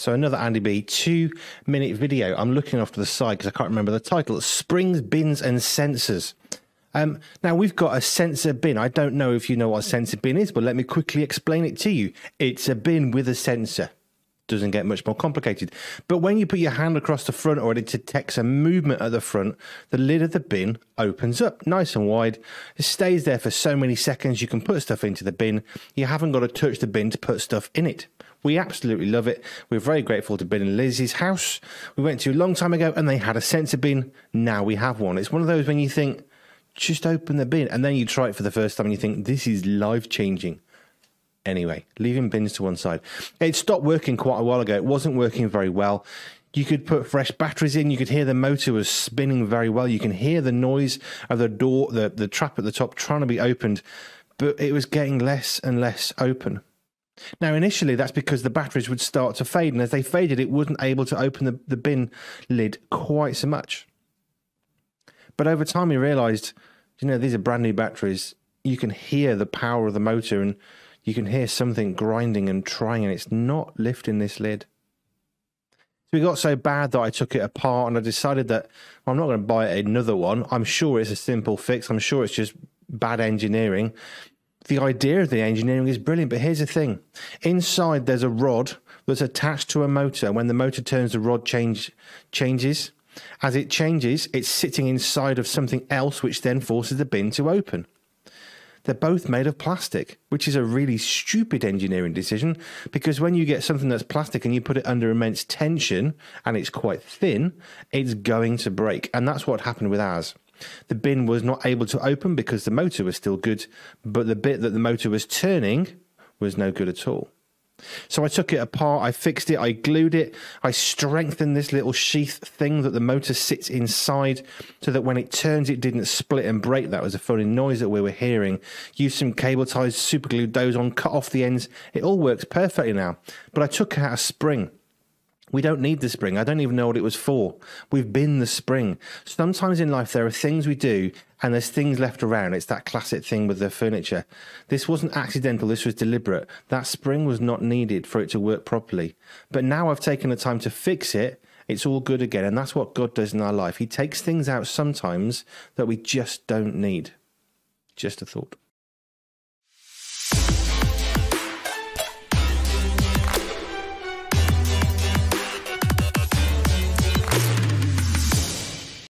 So another Andy B 2-minute video. I'm looking off to the side because I can't remember the title. Springs, Bins and Sensors. Now we've got a sensor bin. I don't know if you know what a sensor bin is, but let me quickly explain it to you. It's a bin with a sensor. Doesn't get much more complicated. But when you put your hand across the front or it detects a movement at the front, the lid of the bin opens up nice and wide. It stays there for so many seconds. You can put stuff into the bin. You haven't got to touch the bin to put stuff in it. We absolutely love it. We're very grateful to Bin and Liz's house we went to a long time ago, and they had a sensor bin. Now we have one. It's one of those when you think, just open the bin, and then you try it for the first time and you think, this is life-changing. Anyway, leaving bins to one side. It stopped working quite a while ago. It wasn't working very well. You could put fresh batteries in. You could hear the motor was spinning very well. You can hear the noise of the door, the trap at the top trying to be opened, but it was getting less and less open. Now, initially, that's because the batteries would start to fade, and as they faded, it wasn't able to open the bin lid quite so much. But over time, we realized, you know, these are brand new batteries. You can hear the power of the motor, and you can hear something grinding and trying, and it's not lifting this lid. So it got so bad that I took it apart, and I decided that I'm not going to buy another one. I'm sure it's a simple fix. I'm sure it's just bad engineering. The idea of the engineering is brilliant, but here's the thing. Inside there's a rod that's attached to a motor. When the motor turns, the rod changes. As it changes, it's sitting inside of something else, which then forces the bin to open. They're both made of plastic, which is a really stupid engineering decision, because when you get something that's plastic and you put it under immense tension and it's quite thin, it's going to break. And that's what happened with ours. The bin was not able to open because the motor was still good, but the bit that the motor was turning was no good at all. So I took it apart, I fixed it, I glued it, I strengthened this little sheath thing that the motor sits inside so that when it turns it didn't split and break. That was a funny noise that we were hearing. Used some cable ties, super glued those on, cut off the ends. It all works perfectly now. But I took out a spring. We don't need the spring. I don't even know what it was for. We've been the spring. Sometimes in life there are things we do and there's things left around. It's that classic thing with the furniture. This wasn't accidental. This was deliberate. That spring was not needed for it to work properly. But now I've taken the time to fix it. It's all good again. And that's what God does in our life. He takes things out sometimes that we just don't need. Just a thought.